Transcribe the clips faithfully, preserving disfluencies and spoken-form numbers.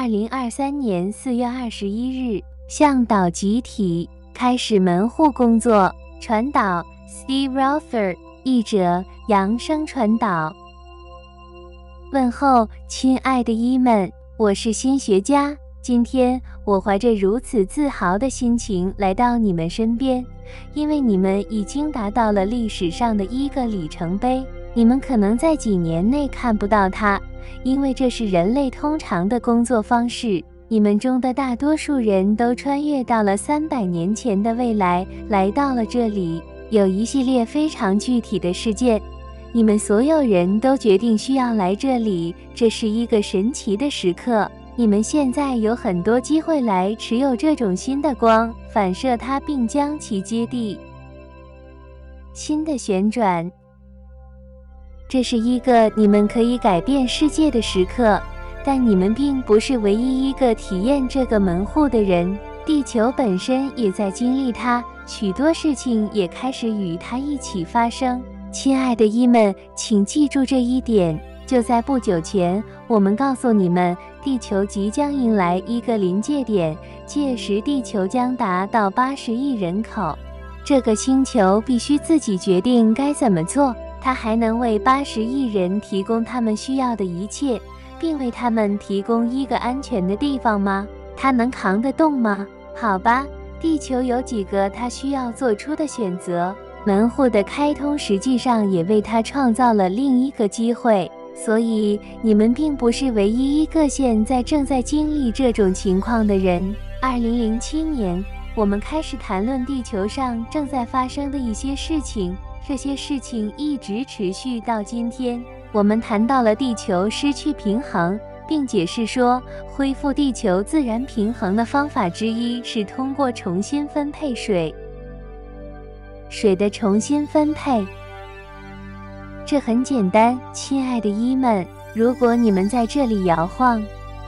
二零二三年四月二十一日向导集体开始门户工作。传导 Steve Rother， 译者扬声传导。问候，亲爱的一们，我是新学家。今天我怀着如此自豪的心情来到你们身边，因为你们已经达到了历史上的一个里程碑。你们可能在几年内看不到它，因为这是人类通常的工作方式。你们中的大多数人都穿越到了三百年前的未来，来到了这里。有一系列非常具体的事件，你们所有人都决定需要来这里。这是一个神奇的时刻，你们现在有很多机会来持有这种新的光，反射它并将其接地。新的旋转，这是一个你们可以改变世界的时刻。但你们并不是唯一一个体验这个门户的人，地球本身也在经历它，许多事情也开始与它一起发生。亲爱的一们，请记住这一点。就在不久前，我们告诉你们，地球即将迎来一个临界点，届时地球将达到八十亿人口。这个星球必须自己决定该怎么做，它还能为八十亿人提供他们需要的一切。并为他们提供一个安全的地方吗？它能扛得动吗？好吧，地球有几个它需要做出的选择。门户的开通实际上也为它创造了另一个机会，所以你们并不是唯一一个现在正在经历这种情况的人。二零零七年，我们开始谈论地球上正在发生的一些事情，这些事情一直持续到今天。我们谈到了地球失去平衡，并解释说，恢复地球自然平衡的方法之一是通过重新分配水。水的重新分配，这很简单，亲爱的一们。如果你们在这里摇晃，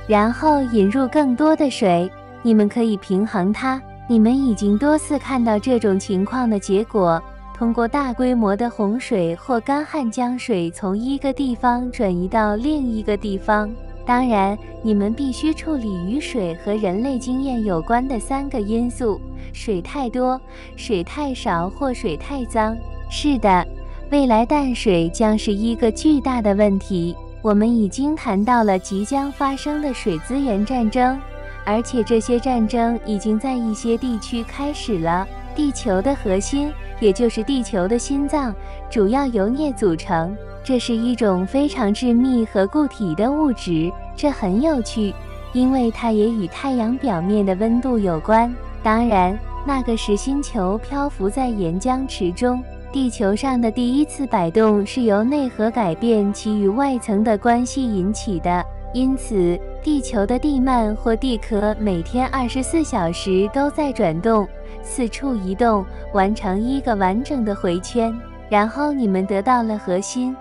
然后引入更多的水，你们可以平衡它。你们已经多次看到这种情况的结果。通过大规模的洪水或干旱，将水从一个地方转移到另一个地方。当然，你们必须处理与水和人类经验有关的三个因素：水太多、水太少或水太脏。是的，未来淡水将是一个巨大的问题。我们已经谈到了即将发生的水资源战争，而且这些战争已经在一些地区开始了。地球的核心，也就是地球的心脏，主要由镍组成。这是一种非常致密和固体的物质，这很有趣，因为它也与太阳表面的温度有关。当然，那个时星球漂浮在岩浆池中。地球上的第一次摆动是由内核改变其与外层的关系引起的，因此地球的地幔或地壳每天二十四小时都在转动，四处移动，完成一个完整的回圈。然后你们得到了核心，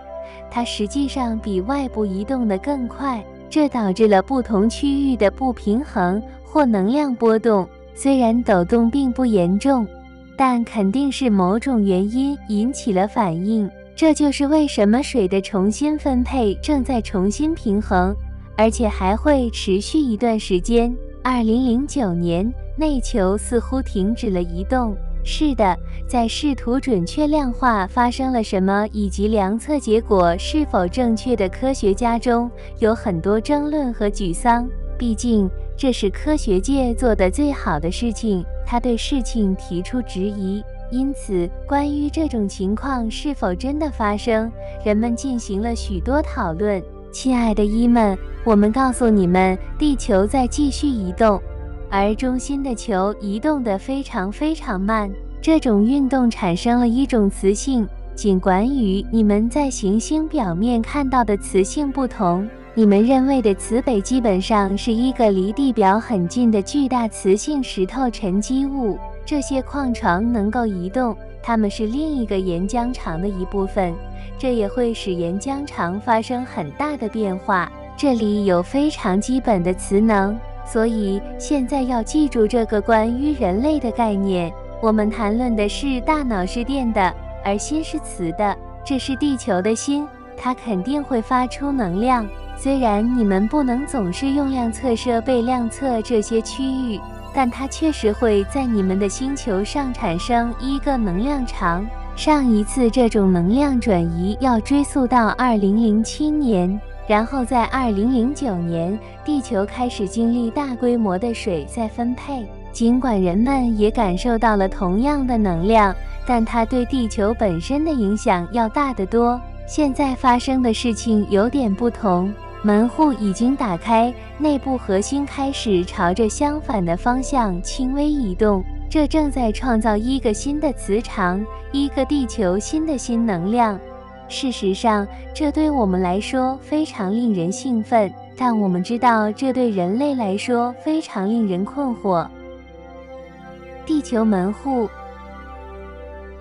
它实际上比外部移动得更快，这导致了不同区域的不平衡或能量波动。虽然抖动并不严重，但肯定是某种原因引起了反应。这就是为什么水的重新分配正在重新平衡，而且还会持续一段时间。二零零九年，内球似乎停止了移动。是的，在试图准确量化发生了什么以及量测结果是否正确的科学家中，有很多争论和沮丧。毕竟这是科学界做的最好的事情，他对事情提出质疑。因此，关于这种情况是否真的发生，人们进行了许多讨论。亲爱的一们，我们告诉你们，地球在继续移动，而中心的球移动得非常非常慢。这种运动产生了一种磁性，尽管与你们在行星表面看到的磁性不同。你们认为的磁北基本上是一个离地表很近的巨大磁性石头沉积物。这些矿床能够移动，它们是另一个岩浆场的一部分，这也会使岩浆场发生很大的变化。这里有非常基本的磁能，所以现在要记住这个关于人类的概念。我们谈论的是大脑是电的，而心是磁的，这是地球的心，它肯定会发出能量。虽然你们不能总是用量测设备量测这些区域，但它确实会在你们的星球上产生一个能量场。上一次这种能量转移要追溯到二零零七年，然后在二零零九年，地球开始经历大规模的水再分配。尽管人们也感受到了同样的能量，但它对地球本身的影响要大得多。现在发生的事情有点不同，门户已经打开，内部核心开始朝着相反的方向轻微移动，这正在创造一个新的磁场，一个地球新的新能量。事实上，这对我们来说非常令人兴奋，但我们知道这对人类来说非常令人困惑。地球门户，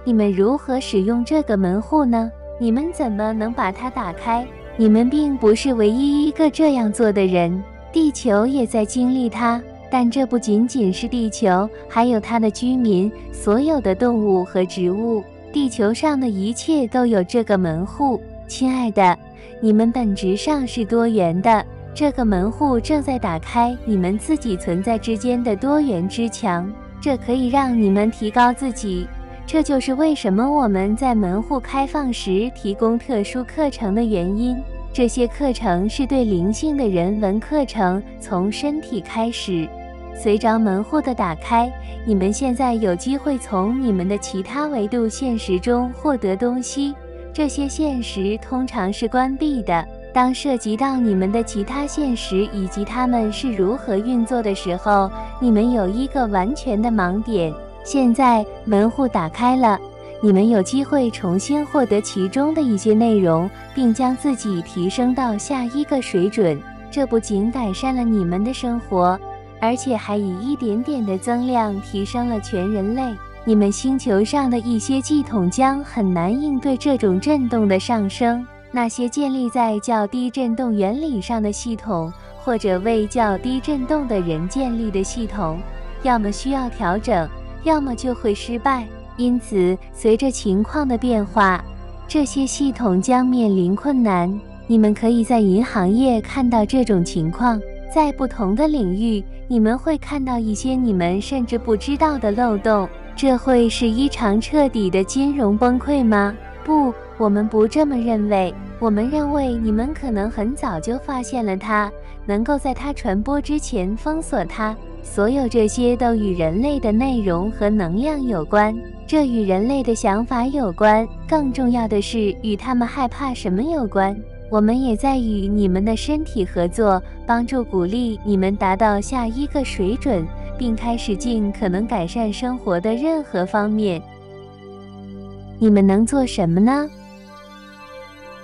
你们如何使用这个门户呢？你们怎么能把它打开？你们并不是唯一一个这样做的人，地球也在经历它，但这不仅仅是地球，还有它的居民，所有的动物和植物，地球上的一切都有这个门户。亲爱的，你们本质上是多元的，这个门户正在打开你们自己存在之间的多元之墙。这可以让你们提高自己，这就是为什么我们在门户开放时提供特殊课程的原因。这些课程是对灵性的人文课程，从身体开始。随着门户的打开，你们现在有机会从你们的其他维度现实中获得东西，这些现实通常是关闭的。当涉及到你们的其他现实以及它们是如何运作的时候，你们有一个完全的盲点。现在门户打开了，你们有机会重新获得其中的一些内容，并将自己提升到下一个水准。这不仅改善了你们的生活，而且还以一点点的增量提升了全人类。你们星球上的一些系统将很难应对这种震动的上升。那些建立在较低振动原理上的系统，或者为较低振动的人建立的系统，要么需要调整，要么就会失败。因此，随着情况的变化，这些系统将面临困难。你们可以在银行业看到这种情况，在不同的领域，你们会看到一些你们甚至不知道的漏洞。这会是一场彻底的金融崩溃吗？不，我们不这么认为。我们认为你们可能很早就发现了它，能够在它传播之前封锁它。所有这些都与人类的内容和能量有关，这与人类的想法有关，更重要的是与他们害怕什么有关。我们也在与你们的身体合作，帮助鼓励你们达到下一个水准，并开始尽可能改善生活的任何方面。你们能做什么呢？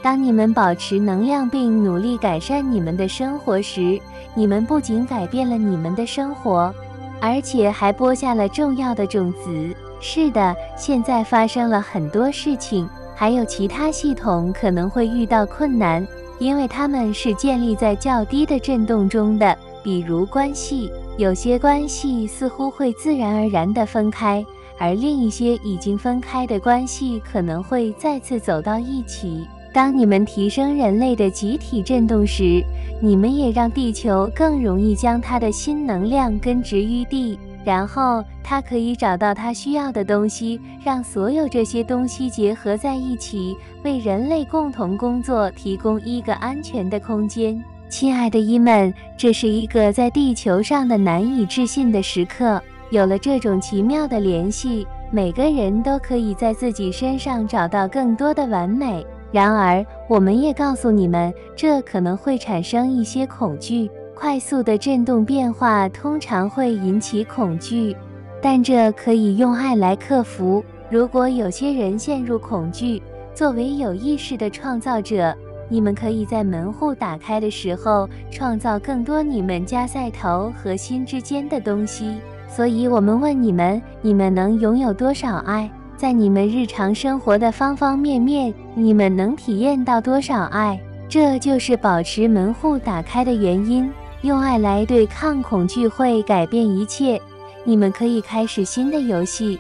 当你们保持能量并努力改善你们的生活时，你们不仅改变了你们的生活，而且还播下了重要的种子。是的，现在发生了很多事情，还有其他系统可能会遇到困难，因为它们是建立在较低的振动中的，比如关系。有些关系似乎会自然而然地分开，而另一些已经分开的关系可能会再次走到一起。当你们提升人类的集体振动时，你们也让地球更容易将它的新能量根植于地，然后它可以找到它需要的东西，让所有这些东西结合在一起，为人类共同工作提供一个安全的空间。亲爱的伊们，这是一个在地球上的难以置信的时刻。有了这种奇妙的联系，每个人都可以在自己身上找到更多的完美。然而，我们也告诉你们，这可能会产生一些恐惧。快速的振动变化通常会引起恐惧，但这可以用爱来克服。如果有些人陷入恐惧，作为有意识的创造者，你们可以在门户打开的时候创造更多你们加塞头和心之间的东西。所以我们问你们，你们能拥有多少爱？在你们日常生活的方方面面，你们能体验到多少爱？这就是保持门户打开的原因。用爱来对抗恐惧会改变一切。你们可以开始新的游戏。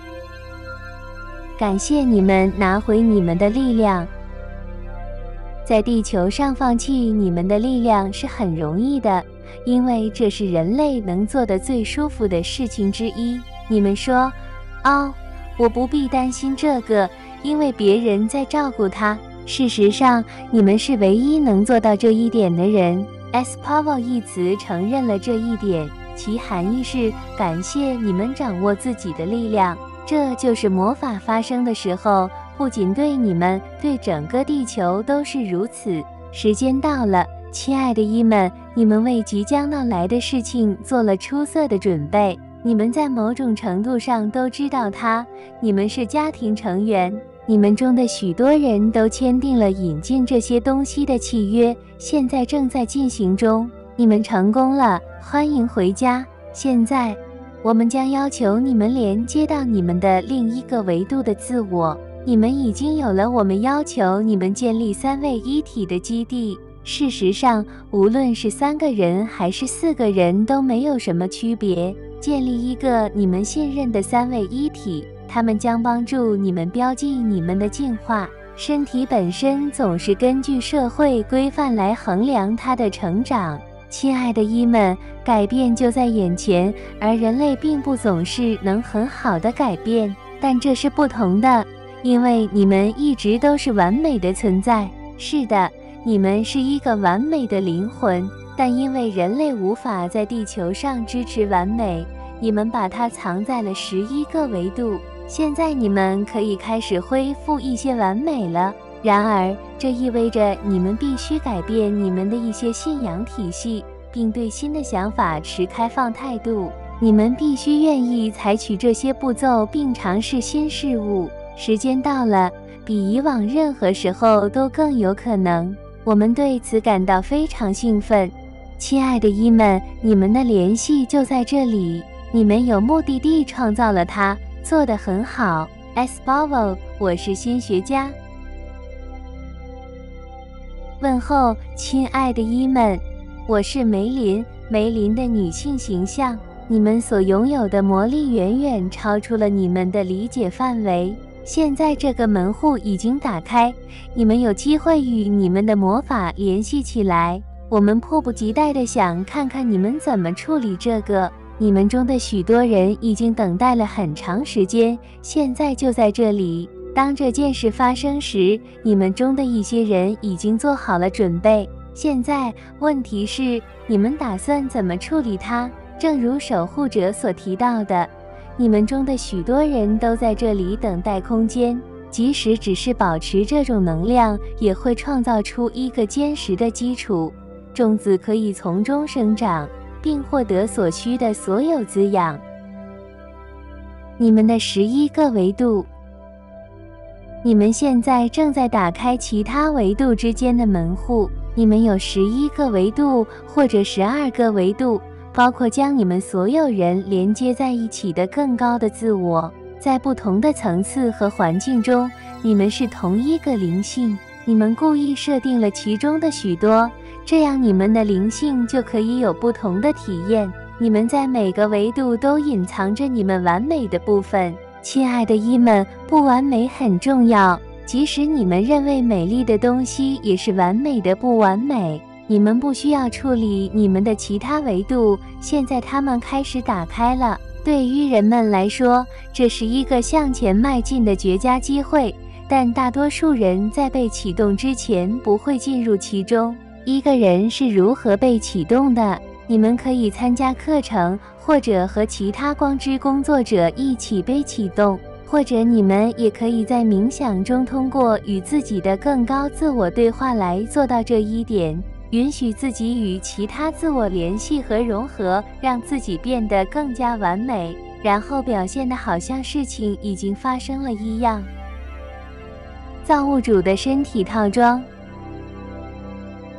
感谢你们拿回你们的力量。在地球上放弃你们的力量是很容易的，因为这是人类能做的最舒服的事情之一。你们说，哦，我不必担心这个，因为别人在照顾他。事实上，你们是唯一能做到这一点的人。 S. Powell 一词承认了这一点，其含义是感谢你们掌握自己的力量。这就是魔法发生的时候，不仅对你们，对整个地球都是如此。时间到了，亲爱的伊们，你们为即将到来的事情做了出色的准备。你们在某种程度上都知道它，你们是家庭成员。 你们中的许多人都签订了引进这些东西的契约，现在正在进行中。你们成功了，欢迎回家。现在，我们将要求你们连接到你们的另一个维度的自我。你们已经有了我们要求你们建立三位一体的基地。事实上，无论是三个人还是四个人都没有什么区别。建立一个你们信任的三位一体。 他们将帮助你们标记你们的进化。身体本身总是根据社会规范来衡量它的成长。亲爱的伊们，改变就在眼前，而人类并不总是能很好的改变，但这是不同的，因为你们一直都是完美的存在。是的，你们是一个完美的灵魂，但因为人类无法在地球上支持完美，你们把它藏在了十一个维度。 现在你们可以开始恢复一些完美了。然而，这意味着你们必须改变你们的一些信仰体系，并对新的想法持开放态度。你们必须愿意采取这些步骤，并尝试新事物。时间到了，比以往任何时候都更有可能。我们对此感到非常兴奋，亲爱的伊们，你们的联系就在这里。你们有目的地创造了它。 做得很好 ，S. Powell， 我是新学家。问候，亲爱的伊们，我是梅林，梅林的女性形象。你们所拥有的魔力远远超出了你们的理解范围。现在这个门户已经打开，你们有机会与你们的魔法联系起来。我们迫不及待地想看看你们怎么处理这个。 你们中的许多人已经等待了很长时间，现在就在这里。当这件事发生时，你们中的一些人已经做好了准备。现在问题是，你们打算怎么处理它？正如守护者所提到的，你们中的许多人都在这里等待空间。即使只是保持这种能量，也会创造出一个坚实的基础，种子可以从中生长。 并获得所需的所有滋养。你们的十一个维度，你们现在正在打开其他维度之间的门户。你们有十一个维度或者十二个维度，包括将你们所有人连接在一起的更高的自我。在不同的层次和环境中，你们是同一个灵性。你们故意设定了其中的许多。 这样，你们的灵性就可以有不同的体验。你们在每个维度都隐藏着你们完美的部分。亲爱的伊们，不完美很重要。即使你们认为美丽的东西也是完美的不完美。你们不需要处理你们的其他维度，现在它们开始打开了。对于人们来说，这是一个向前迈进的绝佳机会，但大多数人在被启动之前不会进入其中。 一个人是如何被启动的？你们可以参加课程，或者和其他光之工作者一起被启动，或者你们也可以在冥想中通过与自己的更高自我对话来做到这一点。允许自己与其他自我联系和融合，让自己变得更加完美，然后表现得好像事情已经发生了一样。造物主的身体套装。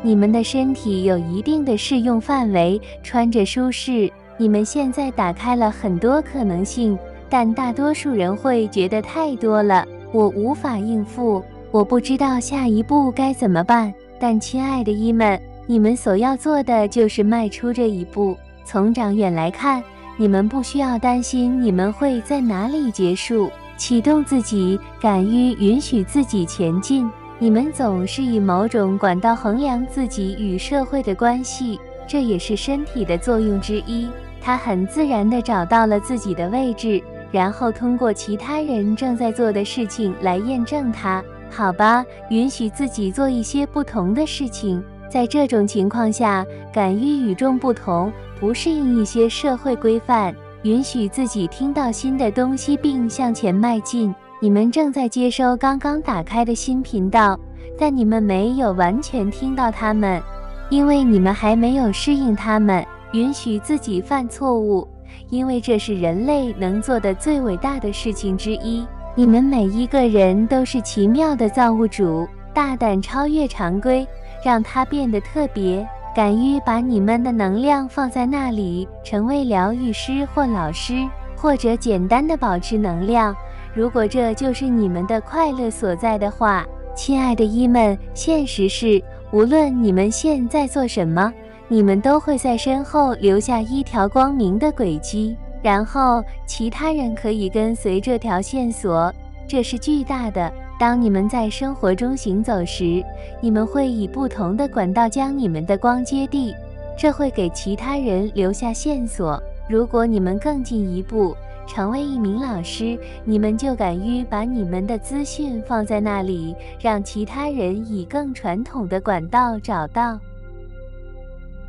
你们的身体有一定的适用范围，穿着舒适。你们现在打开了很多可能性，但大多数人会觉得太多了，我无法应付，我不知道下一步该怎么办。但亲爱的伊们，你们所要做的就是迈出这一步。从长远来看，你们不需要担心你们会在哪里结束。启动自己，敢于允许自己前进。你们总是以某种管道衡量自己与社会的关系，这也是身体的作用之一。它很自然地找到了自己的位置，然后通过其他人正在做的事情来验证它。好吧，允许自己做一些不同的事情。在这种情况下，敢于与众不同，不适应一些社会规范，允许自己听到新的东西并向前迈进。你们正在接收刚刚打开的新频道，但你们没有完全听到它们，因为你们还没有适应它们。允许自己犯错误，因为这是人类能做的最伟大的事情之一。你们每一个人都是奇妙的造物主，大胆超越常规，让它变得特别。敢于把你们的能量放在那里，成为疗愈师或老师，或者简单的保持能量。如果这就是你们的快乐所在的话，亲爱的一们，现实是，无论你们现在做什么，你们都会在身后留下一条光明的轨迹，然后其他人可以跟随这条线索。这是巨大的。当你们在生活中行走时，你们会以不同的管道将你们的光接地，这会给其他人留下线索。如果你们更进一步，成为一名老师，你们就敢于把你们的资讯放在那里，让其他人以更传统的管道找到。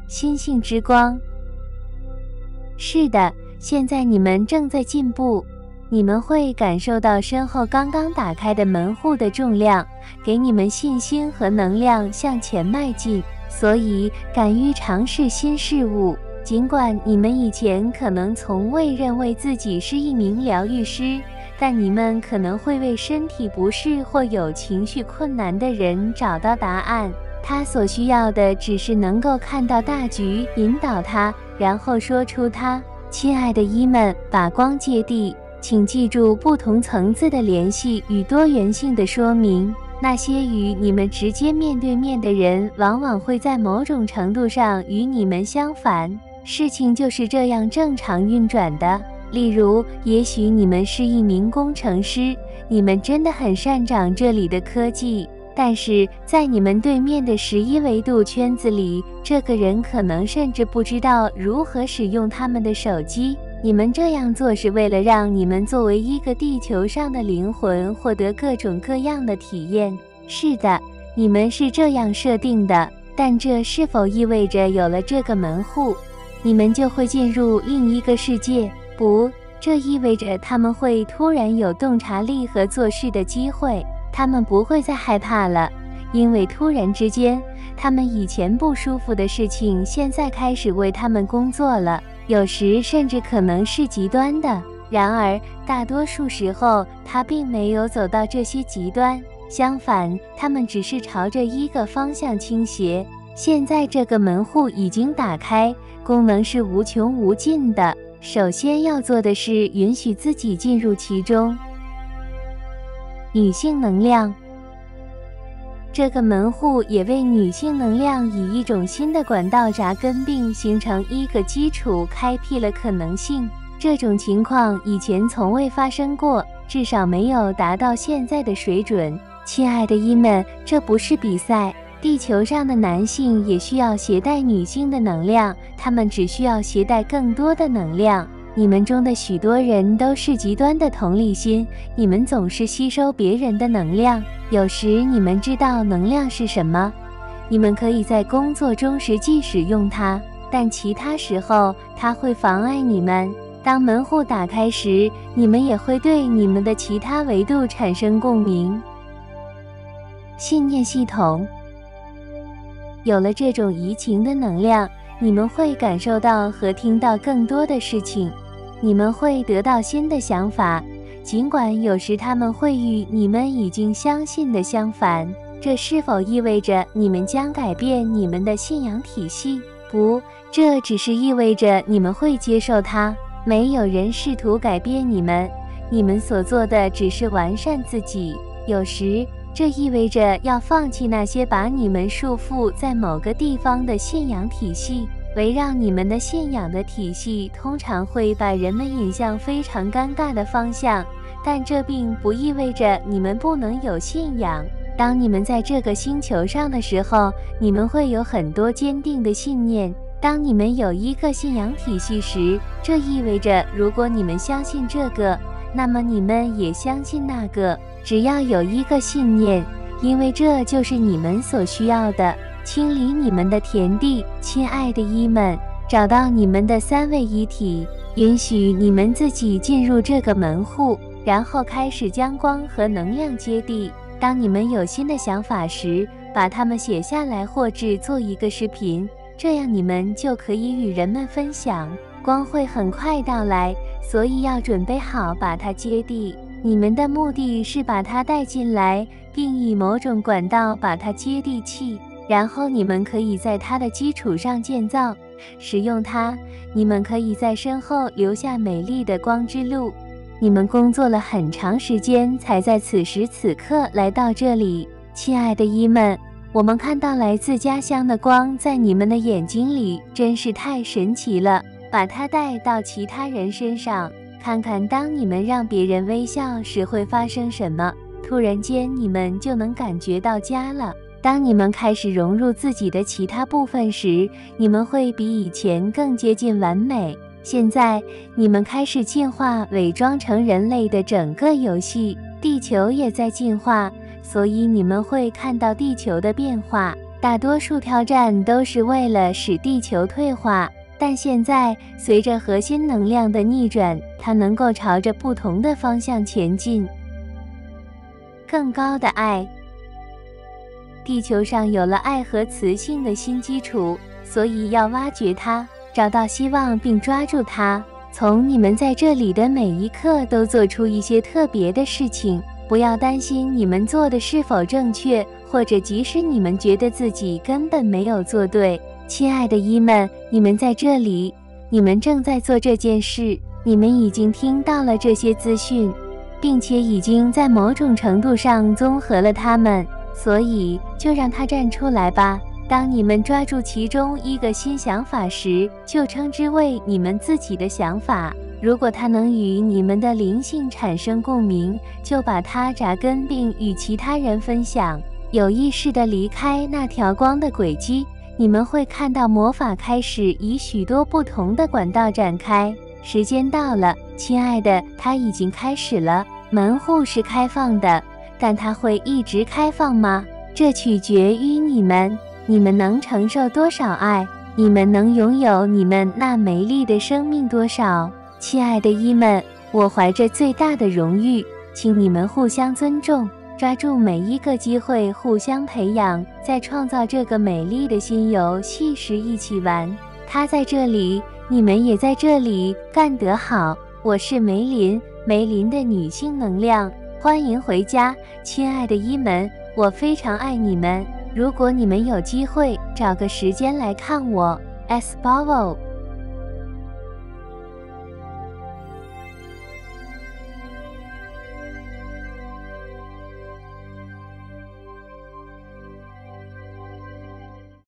心性之光。是的，现在你们正在进步，你们会感受到身后刚刚打开的门户的重量，给你们信心和能量向前迈进。所以，敢于尝试新事物。尽管你们以前可能从未认为自己是一名疗愈师，但你们可能会为身体不适或有情绪困难的人找到答案。他所需要的只是能够看到大局，引导他，然后说出它。亲爱的一们，把光接地，请记住不同层次的联系与多元性的说明。那些与你们直接面对面的人，往往会在某种程度上与你们相反。事情就是这样正常运转的。例如，也许你们是一名工程师，你们真的很擅长这里的科技，但是在你们对面的十一维度圈子里，这个人可能甚至不知道如何使用他们的手机。你们这样做是为了让你们作为一个地球上的灵魂获得各种各样的体验。是的，你们是这样设定的，但这是否意味着有了这个门户，你们就会进入另一个世界？不，这意味着他们会突然有洞察力和做事的机会。他们不会再害怕了，因为突然之间，他们以前不舒服的事情现在开始为他们工作了，有时甚至可能是极端的。然而，大多数时候，他并没有走到这些极端，相反，他们只是朝着一个方向倾斜。现在这个门户已经打开，功能是无穷无尽的。首先要做的是允许自己进入其中。女性能量。这个门户也为女性能量以一种新的管道扎根并形成一个基础，开辟了可能性。这种情况以前从未发生过，至少没有达到现在的水准。亲爱的一们，这不是比赛。地球上的男性也需要携带女性的能量，他们只需要携带更多的能量。你们中的许多人都是极端的同理心，你们总是吸收别人的能量。有时你们知道能量是什么，你们可以在工作中实际使用它，但其他时候它会妨碍你们。当门户打开时，你们也会对你们的其他维度产生共鸣。信念系统。有了这种移情的能量，你们会感受到和听到更多的事情，你们会得到新的想法，尽管有时他们会与你们已经相信的相反。这是否意味着你们将改变你们的信仰体系？不，这只是意味着你们会接受它。没有人试图改变你们，你们所做的只是完善自己。有时这意味着要放弃那些把你们束缚在某个地方的信仰体系。围绕你们的信仰的体系通常会把人们引向非常尴尬的方向，但这并不意味着你们不能有信仰。当你们在这个星球上的时候，你们会有很多坚定的信念。当你们有一个信仰体系时，这意味着如果你们相信这个，那么你们也相信那个。只要有一个信念，因为这就是你们所需要的。清理你们的田地，亲爱的一们，找到你们的三位一体，允许你们自己进入这个门户，然后开始将光和能量接地。当你们有新的想法时，把它们写下来或制作一个视频，这样你们就可以与人们分享。光会很快到来，所以要准备好把它接地。你们的目的是把它带进来，并以某种管道把它接地气，然后你们可以在它的基础上建造、使用它。你们可以在身后留下美丽的光之路。你们工作了很长时间才在此时此刻来到这里，亲爱的伊们，我们看到来自家乡的光在你们的眼睛里，真是太神奇了。把它带到其他人身上，看看当你们让别人微笑时会发生什么。突然间你们就能感觉到家了。当你们开始融入自己的其他部分时，你们会比以前更接近完美。现在你们开始进化，伪装成人类的整个游戏。地球也在进化，所以你们会看到地球的变化。大多数挑战都是为了使地球退化，但现在随着核心能量的逆转，它能够朝着不同的方向前进。更高的爱。地球上有了爱和磁性的新基础，所以要挖掘它，找到希望并抓住它。从你们在这里的每一刻都做出一些特别的事情，不要担心你们做的是否正确，或者即使你们觉得自己根本没有做对。亲爱的伊们，你们在这里，你们正在做这件事，你们已经听到了这些资讯，并且已经在某种程度上综合了它们。所以就让它站出来吧。当你们抓住其中一个新想法时，就称之为你们自己的想法。如果它能与你们的灵性产生共鸣，就把它扎根并与其他人分享。有意识地离开那条光的轨迹，你们会看到魔法开始以许多不同的管道展开。时间到了，亲爱的，它已经开始了。门户是开放的，但它会一直开放吗？这取决于你们，你们能承受多少爱，你们能拥有你们那美丽的生命多少。亲爱的伊们，我怀着最大的荣誉，请你们互相尊重，抓住每一个机会，互相培养，在创造这个美丽的新游戏时一起玩。他在这里，你们也在这里，干得好！我是梅林，梅林的女性能量。欢迎回家，亲爱的伊们，我非常爱你们。如果你们有机会，找个时间来看我。S. Powell。